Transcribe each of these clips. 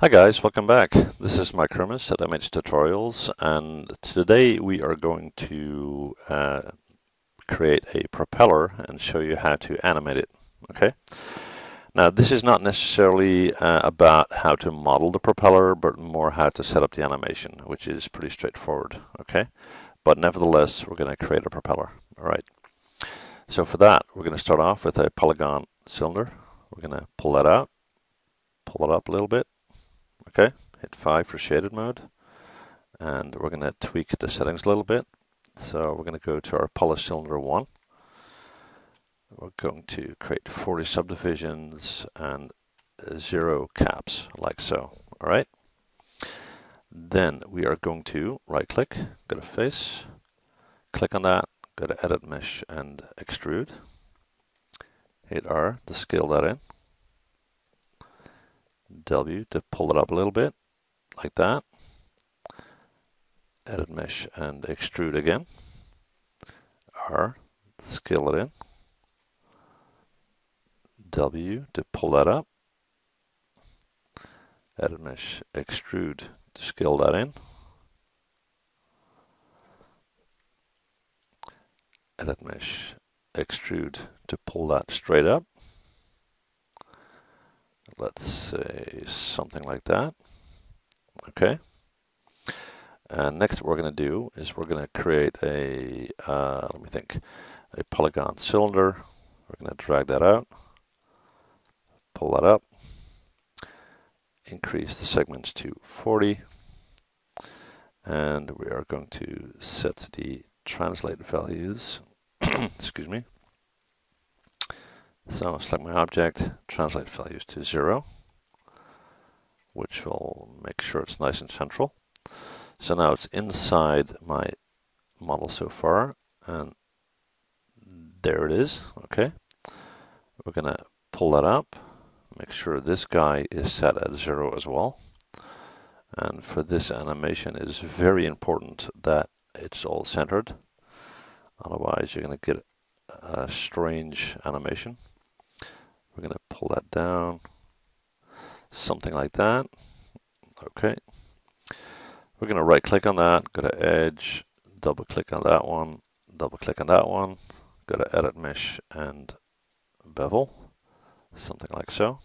Hi guys, welcome back. This is Mike Hermes at MH Tutorials, and today we are going to create a propeller and show you how to animate it. Okay. Now this is not necessarily about how to model the propeller, but more how to set up the animation, which is pretty straightforward. Okay. But nevertheless, we're going to create a propeller. All right. So for that, we're going to start off with a polygon cylinder. We're going to pull that out, pull it up a little bit. Okay, hit 5 for shaded mode, and we're going to tweak the settings a little bit. So we're going to go to our poly cylinder 1. We're going to create 40 subdivisions and 0 caps, like so. All right. Then we are going to right click, go to face, click on that, go to edit mesh and extrude, hit R to scale that in, W to pull it up a little bit, like that. Edit mesh and extrude again. R, scale it in. W to pull that up. Edit mesh, extrude to scale that in. Edit mesh, extrude to pull that straight up. Let's say something like that. Okay. And next what we're going to do is we're going to create a, a polygon cylinder. We're going to drag that out, pull that up, increase the segments to 40, and we are going to set the translate values, excuse me. So select my object, translate values to 0, which will make sure it's nice and central. So now it's inside my model so far, and there it is. Okay, we're going to pull that up, make sure this guy is set at 0 as well. And for this animation, it is very important that it's all centered, otherwise you're going to get a strange animation. We're going to pull that down, something like that. Okay. We're going to right click on that, go to edge, double click on that one, double click on that one, go to edit mesh and bevel, something like so.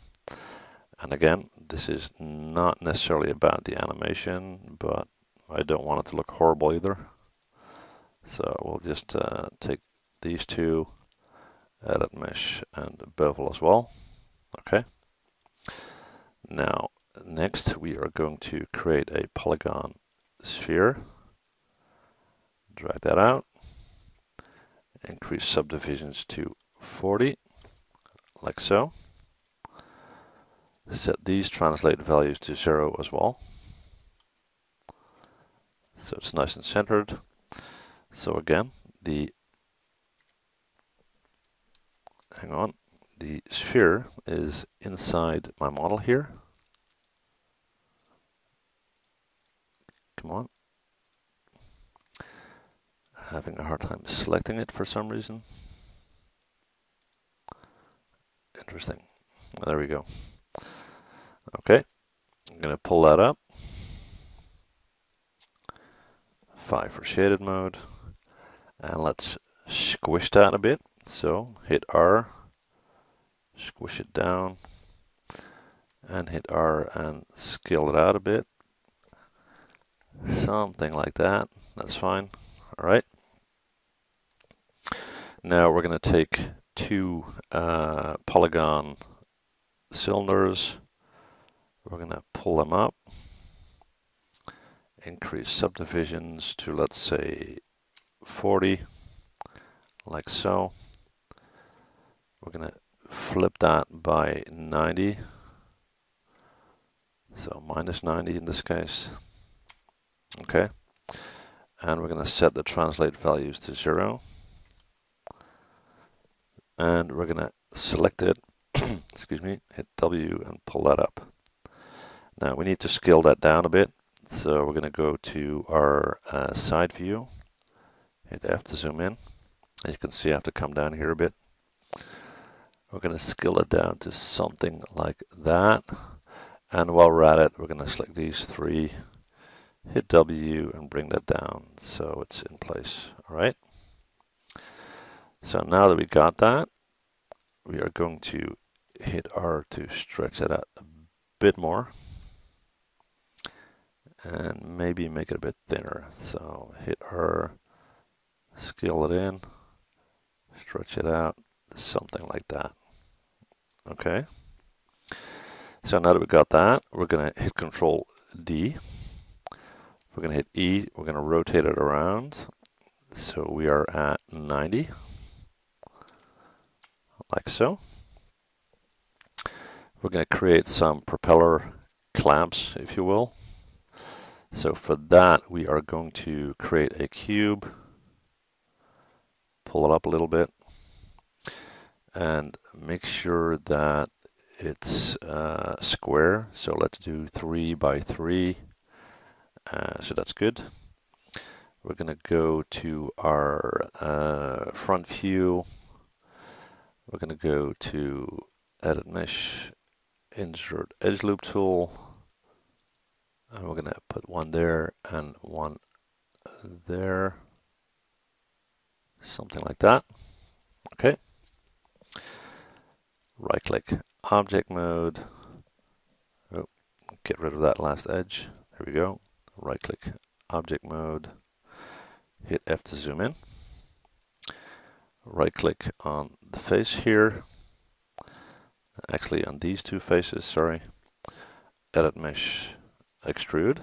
And again, this is not necessarily about the animation, but I don't want it to look horrible either. So we'll just take these two, edit mesh and bevel as well. Okay. Now, next we are going to create a polygon sphere. Drag that out. Increase subdivisions to 40, like so. Set these translate values to 0 as well. So it's nice and centered. So again, the sphere is inside my model here. Come on. Having a hard time selecting it for some reason. Interesting. There we go. Okay. I'm going to pull that up. 5 for shaded mode. And let's squish that a bit. So hit R, squish it down, and hit R and scale it out a bit. Something like that. That's fine. All right. Now we're going to take two polygon cylinders. We're going to pull them up, increase subdivisions to, let's say, 40, like so. We're going to flip that by 90, so minus 90 in this case. Okay, and we're going to set the translate values to 0, and we're going to select it, excuse me, hit W and pull that up. Now we need to scale that down a bit, so we're going to go to our side view, hit F to zoom in. As you can see, I have to come down here a bit. We're going to scale it down to something like that. And while we're at it, we're going to select these three, hit W and bring that down so it's in place. All right. So now that we got that, we are going to hit R to stretch that out a bit more and maybe make it a bit thinner. So hit R, scale it in, stretch it out, something like that. Okay. So now that we got that, we're going to hit Control D. We're going to hit E. We're going to rotate it around. So we are at 90, like so. We're going to create some propeller clamps, if you will. So for that, we are going to create a cube, pull it up a little bit, and make sure that it's square. So let's do 3 by 3. So that's good. We're going to go to our front view. We're going to go to Edit Mesh, Insert Edge Loop Tool, and we're going to put one there and one there, something like that. Okay. Right click, Object Mode. Oh, get rid of that last edge. There we go. Right click, Object Mode. Hit F to zoom in. Right click on the face here, actually on these two faces, sorry. Edit Mesh, Extrude.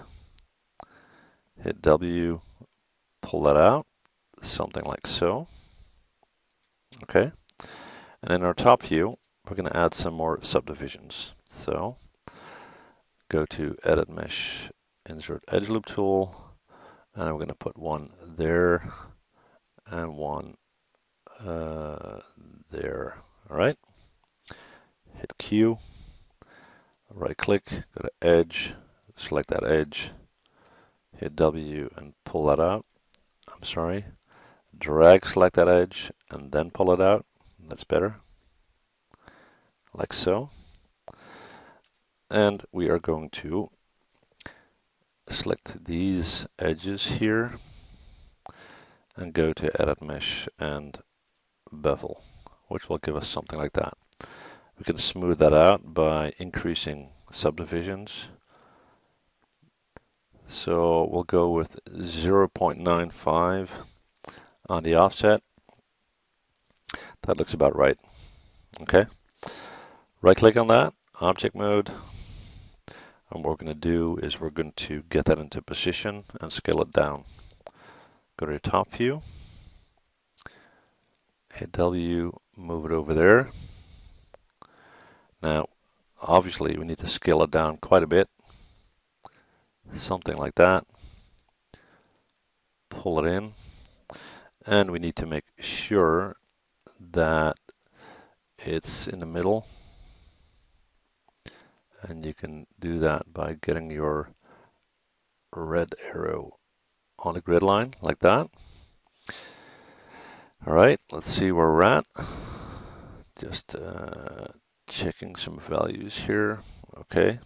Hit W, pull that out, something like so. Okay. And in our top view, we're going to add some more subdivisions. So go to Edit Mesh, Insert Edge Loop Tool, and we're going to put one there and one there. All right. Hit Q, right click, go to Edge, select that edge, hit W and pull that out. I'm sorry. Drag, select that edge, and then pull it out. That's better. Like so. And we are going to select these edges here and go to Edit Mesh and Bevel, which will give us something like that. We can smooth that out by increasing subdivisions. So we'll go with 0.95 on the offset. That looks about right. Okay. Right click on that, Object Mode, and what we're going to do is we're going to get that into position and scale it down. Go to your top view, hit W, move it over there. Now obviously we need to scale it down quite a bit, something like that. Pull it in, and we need to make sure that it's in the middle, and you can do that by getting your red arrow on the grid line like that. All right, let's see where we're at. Just checking some values here. Okay,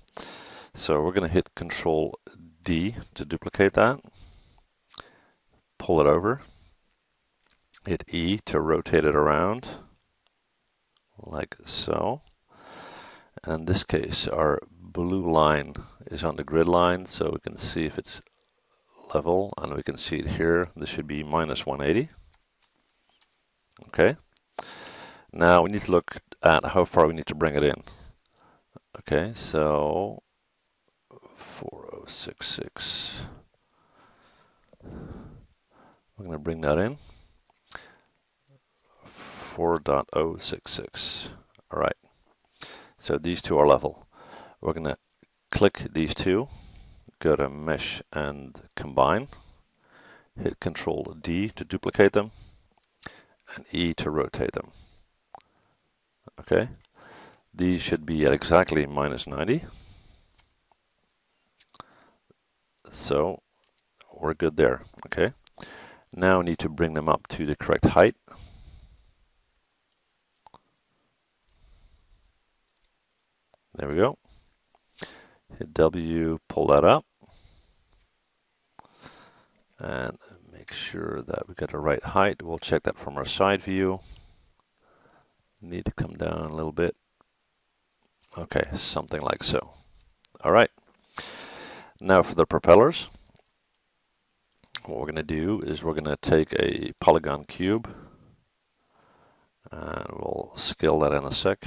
so we're going to hit Control D to duplicate that, pull it over, hit E to rotate it around like so. And in this case, our blue line is on the grid line, so we can see if it's level, and we can see it here. This should be -180. Okay. Now we need to look at how far we need to bring it in. Okay, so 4066. We're going to bring that in. 4.066. All right. So these two are level. We're going to click these two, go to Mesh and Combine, hit Control D to duplicate them, and E to rotate them. Okay, these should be at exactly -90. So we're good there. Okay, now we need to bring them up to the correct height. There we go. hit W, pull that up, and make sure that we got the right height. We'll check that from our side view. Need to come down a little bit. Okay, something like so. All right. Now for the propellers, what we're going to do is we're going to take a polygon cube, and we'll scale that in a sec.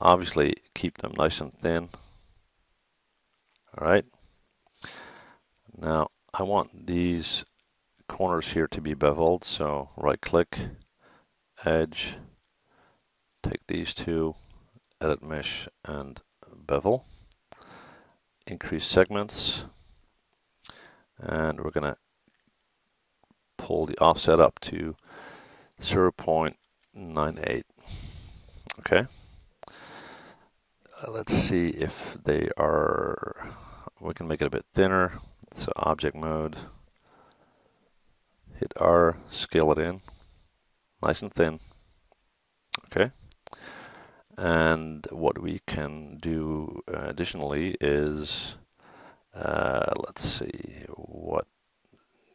Obviously, keep them nice and thin. All right. Now, I want these corners here to be beveled, so right-click, edge, take these two, edit mesh, and bevel. Increase segments, and we're going to pull the offset up to 0.98. Okay. Let's see if they are, we can make it a bit thinner. So object mode, hit R, scale it in, nice and thin. Okay. And what we can do additionally is, let's see what,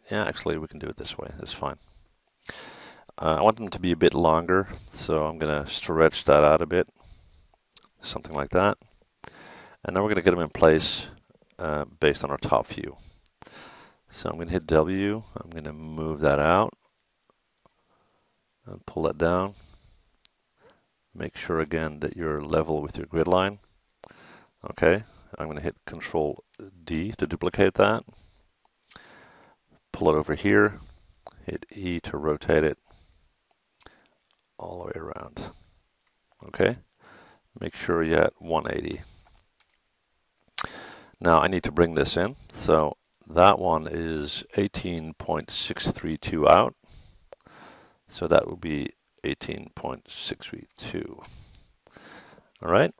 yeah, actually we can do it this way, it's fine. I want them to be a bit longer, so I'm going to stretch that out a bit, something like that. And then we're going to get them in place based on our top view. So I'm going to hit W, I'm going to move that out, and pull that down. Make sure again that you're level with your grid line. Okay, I'm going to hit Control D to duplicate that. Pull it over here, hit E to rotate it all the way around. Okay, make sure you're at 180. Now I need to bring this in, so that one is 18.632 out, so that will be 18.632. All right,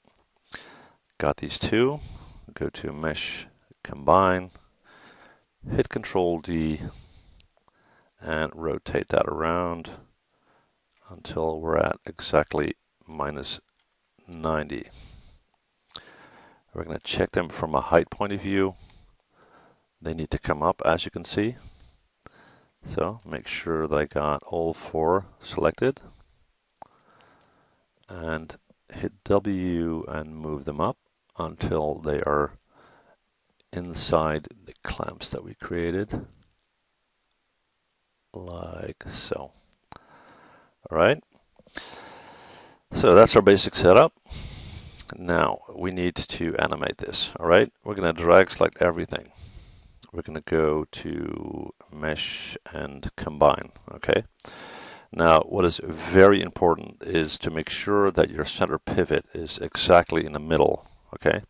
got these two. Go to mesh, combine, hit Control D, and rotate that around until we're at exactly -90. We're going to check them from a height point of view. They need to come up, as you can see. So make sure that I got all four selected, and hit W and move them up until they are inside the clamps that we created, like so. All right, so that's our basic setup. Now we need to animate this. All right, we're going to drag select everything. We're going to go to mesh and combine. Okay, now what is very important is to make sure that your center pivot is exactly in the middle. Okay,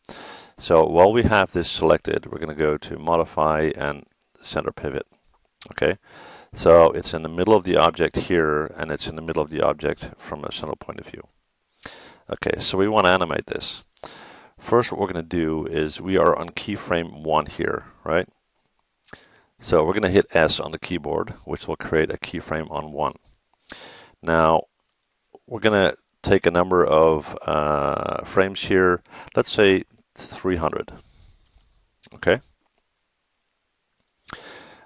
so while we have this selected, we're going to go to modify and center pivot. Okay, so it's in the middle of the object here, and it's in the middle of the object from a central point of view. Okay, so we want to animate this. First, what we're going to do is we are on keyframe 1 here, right? So we're going to hit S on the keyboard, which will create a keyframe on 1. Now, we're going to take a number of frames here. Let's say 300. Okay.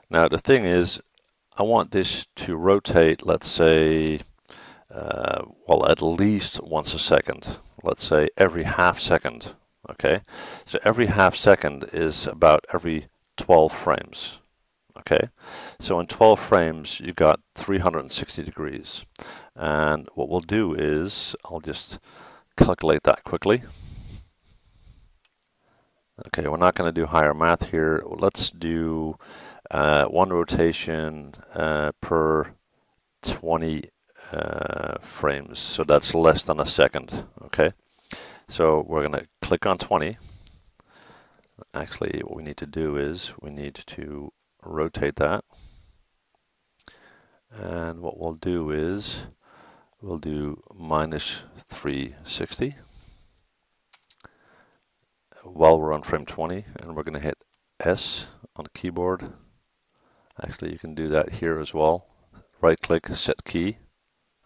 Now, the thing is, I want this to rotate, let's say, well, at least once a second. Let's say every half second. Okay. So every half second is about every 12 frames. Okay. So in 12 frames, you got 360 degrees. And what we'll do is I'll just calculate that quickly. Okay. We're not going to do higher math here. Let's do one rotation per 20 frames, so that's less than a second. Okay, so we're going to click on 20. Actually, what we need to do is we need to rotate that, and what we'll do is we'll do -360 while we're on frame 20, and we're going to hit S on the keyboard. Actually, you can do that here as well. Right click, set key.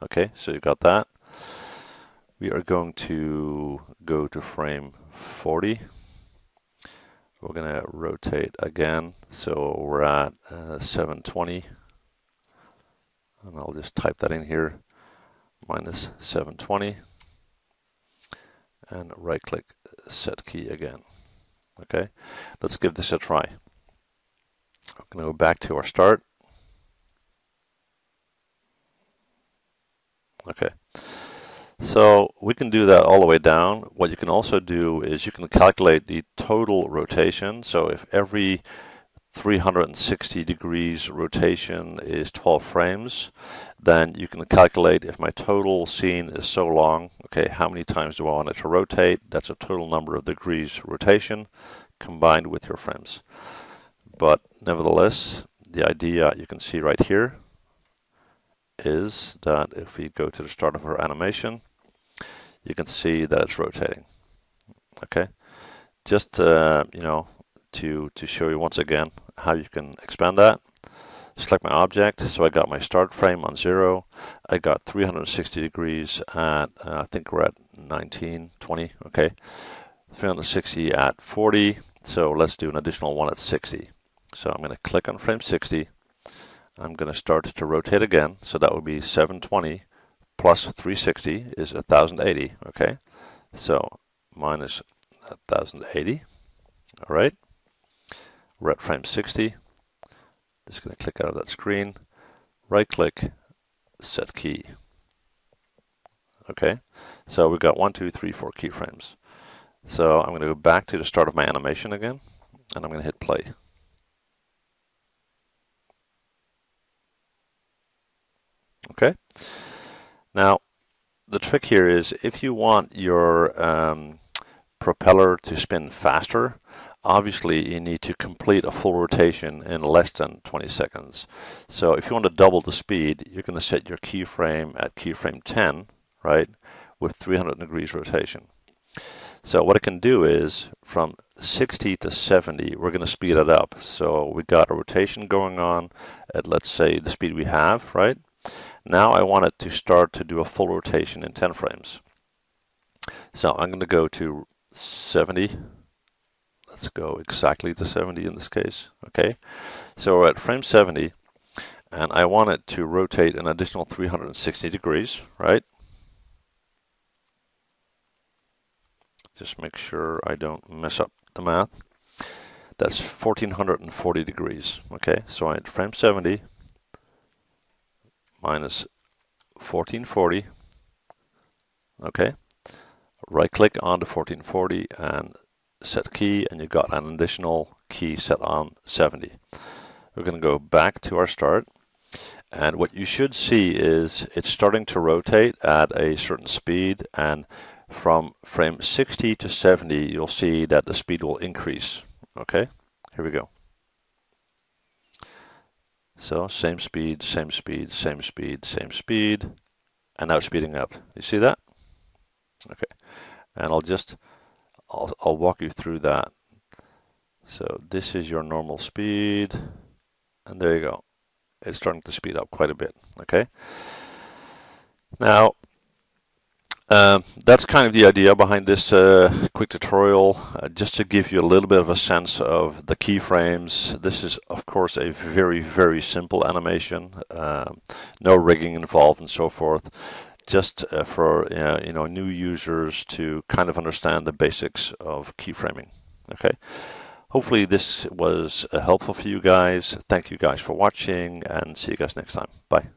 Okay, so you got that. We are going to go to frame 40. We're going to rotate again, so we're at 720, and I'll just type that in here, minus 720, and right click set key again. Okay, let's give this a try. I'm going to go back to our start. Okay, so we can do that all the way down. What you can also do is you can calculate the total rotation. So if every 360 degrees rotation is 12 frames, then you can calculate if my total scene is so long, okay, how many times do I want it to rotate? That's a total number of degrees rotation combined with your frames. But nevertheless, the idea you can see right here is that if we go to the start of our animation, you can see that it's rotating. Okay, just you know, to show you once again how you can expand that. Select my object, so I got my start frame on 0. I got 360 degrees at I think we're at 19, 20. Okay, 360 at 40. So let's do an additional one at 60. So I'm going to click on frame 60. I'm going to start to rotate again, so that would be 720 plus 360 is 1080. Okay, so minus 1080. All right, we're at frame 60. Just going to click out of that screen, right click, set key. Okay, so we've got 1, 2, 3, 4 keyframes. So I'm going to go back to the start of my animation again, and I'm going to hit play. Okay, now the trick here is if you want your propeller to spin faster, obviously you need to complete a full rotation in less than 20 seconds. So if you want to double the speed, you're going to set your keyframe at keyframe 10, right, with 300 degrees rotation. So what it can do is from 60 to 70, we're going to speed it up. So we got a rotation going on at, let's say, the speed we have, right? Now I want it to start to do a full rotation in 10 frames. So I'm going to go to 70. Let's go exactly to 70 in this case. Okay, so we're at frame 70, and I want it to rotate an additional 360 degrees, right? Just make sure I don't mess up the math. That's 1440 degrees. Okay, so I'm at frame 70. Minus 1440. Okay, right click on the 1440 and set key, and you got an additional key set on 70. We're going to go back to our start, and what you should see is it's starting to rotate at a certain speed, and from frame 60 to 70 you'll see that the speed will increase. Okay, here we go. So same speed, same speed, same speed, same speed, and now it's speeding up. You see that? Okay, and I'll walk you through that. So this is your normal speed, and there you go. It's starting to speed up quite a bit. Okay. Now that's kind of the idea behind this quick tutorial, just to give you a little bit of a sense of the keyframes. This is, of course, a very, very simple animation, no rigging involved and so forth, just for you know, new users to kind of understand the basics of keyframing. Okay. Hopefully this was helpful for you guys. Thank you guys for watching, and see you guys next time. Bye.